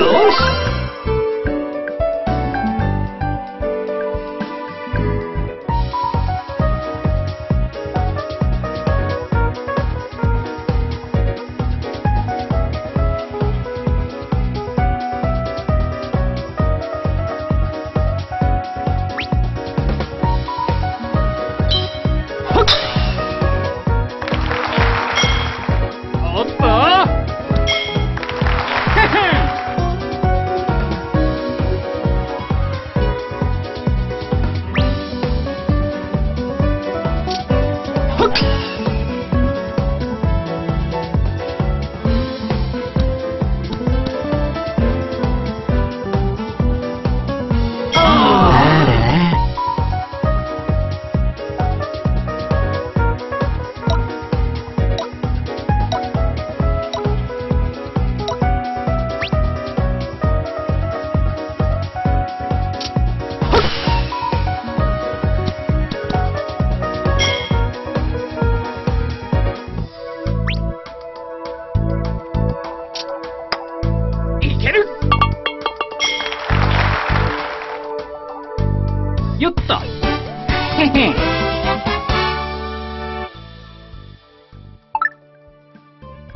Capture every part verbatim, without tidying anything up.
よし、よっと、へへよし、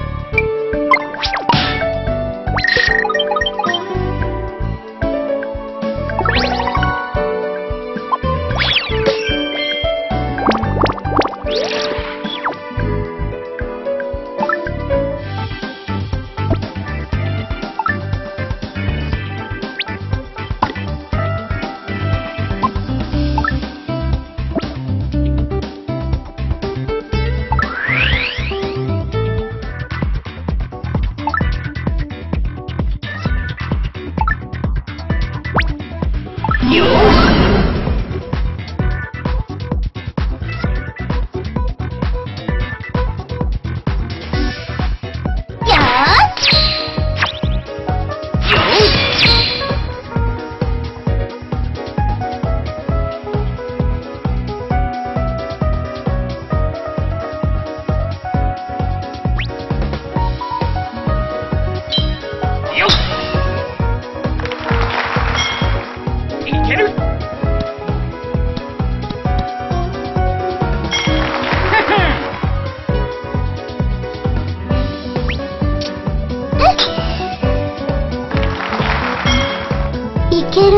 いける？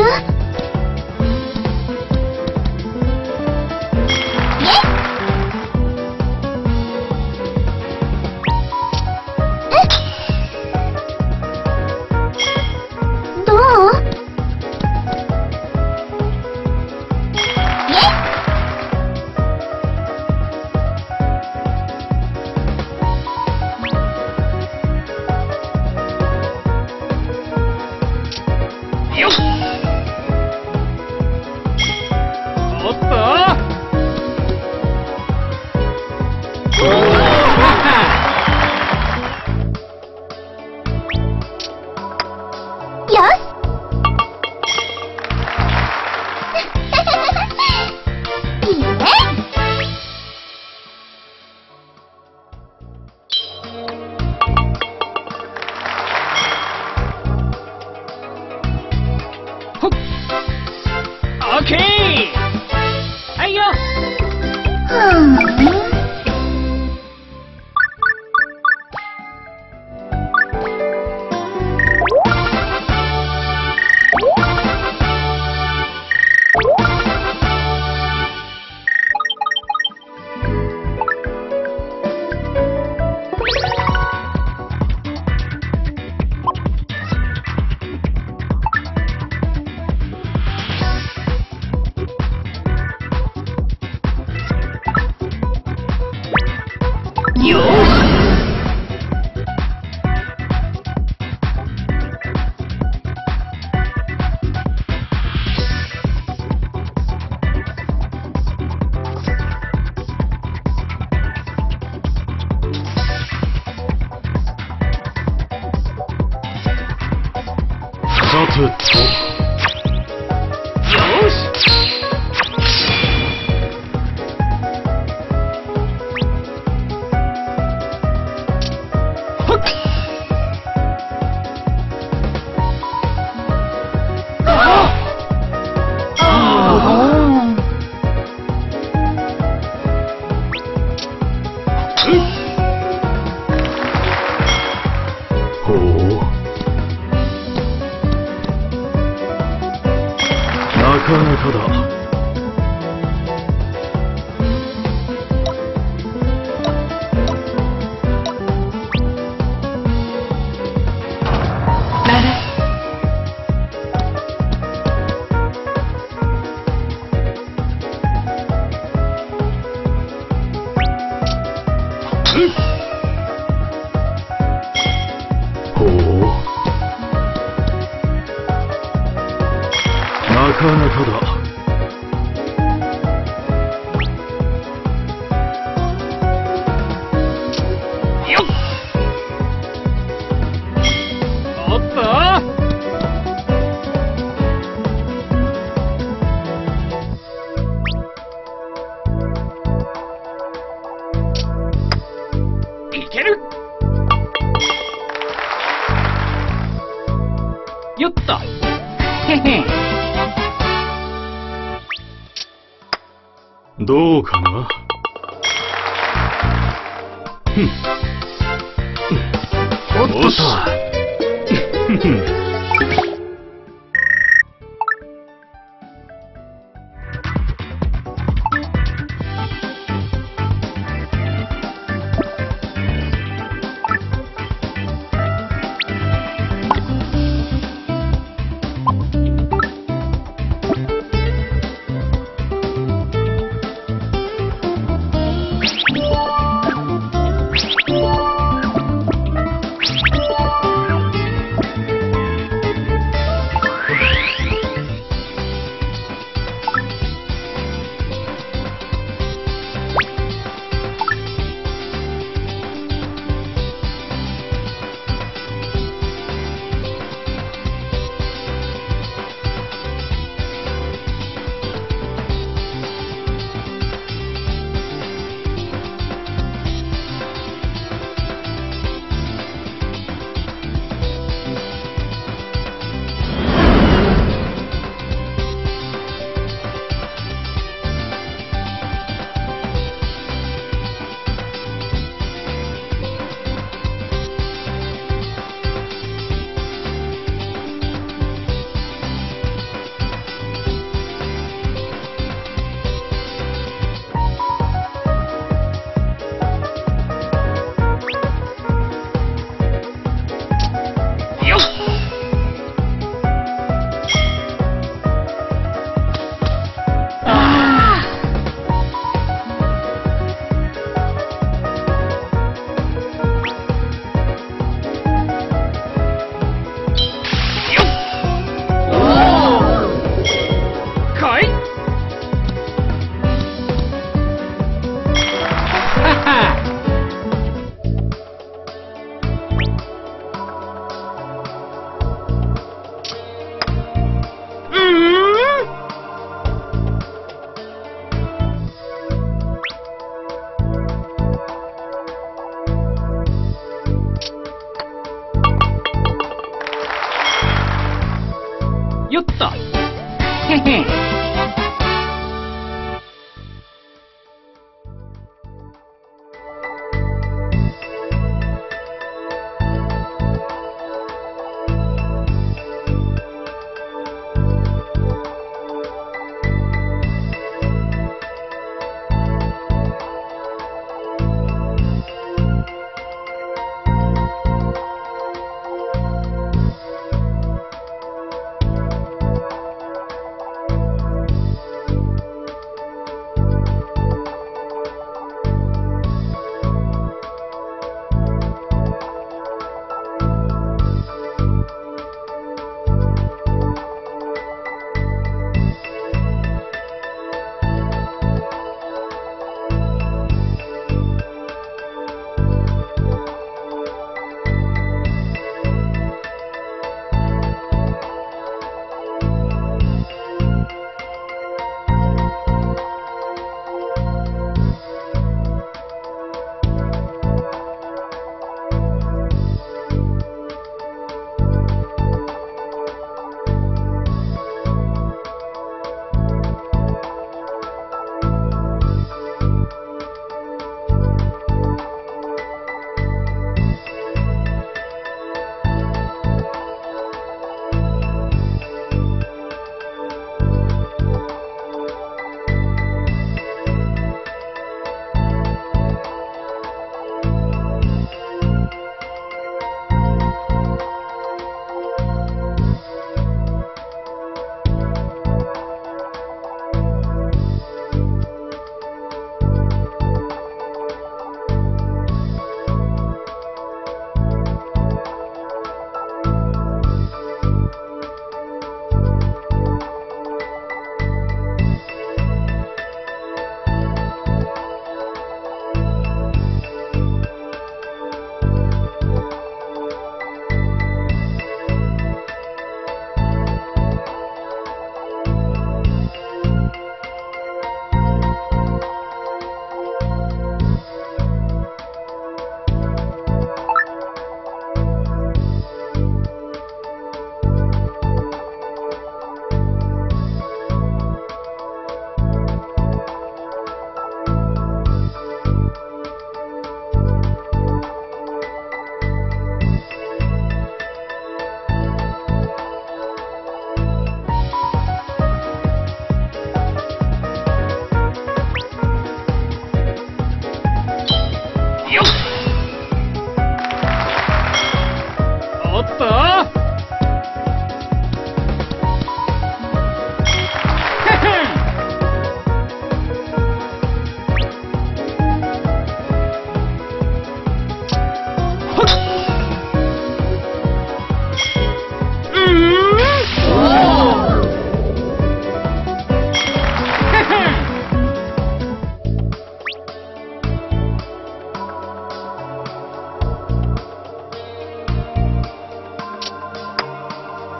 どう？よっ、オッケー、はいよ、うん。よし、よし、なただ。よっ、おっと、いける、よっと、へへん。どうかな。おっとっと。よっと、へへん。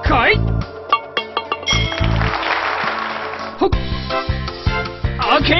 かい。ほっ、オッケ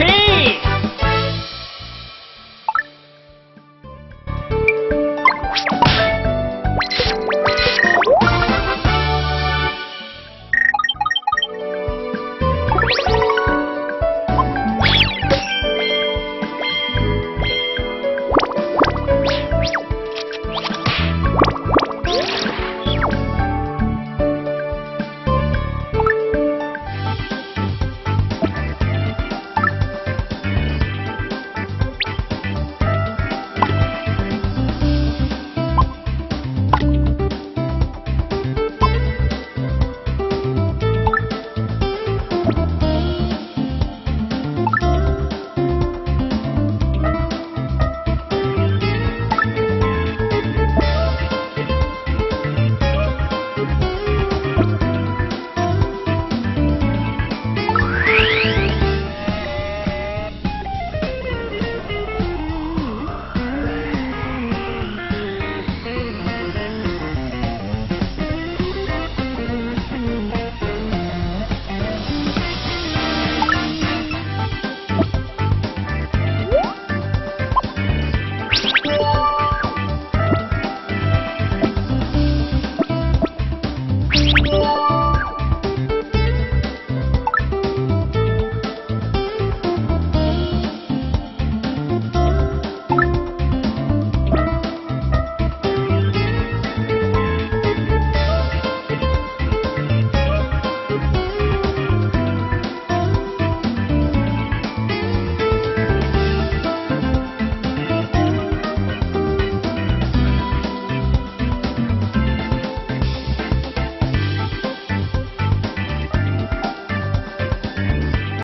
ケー。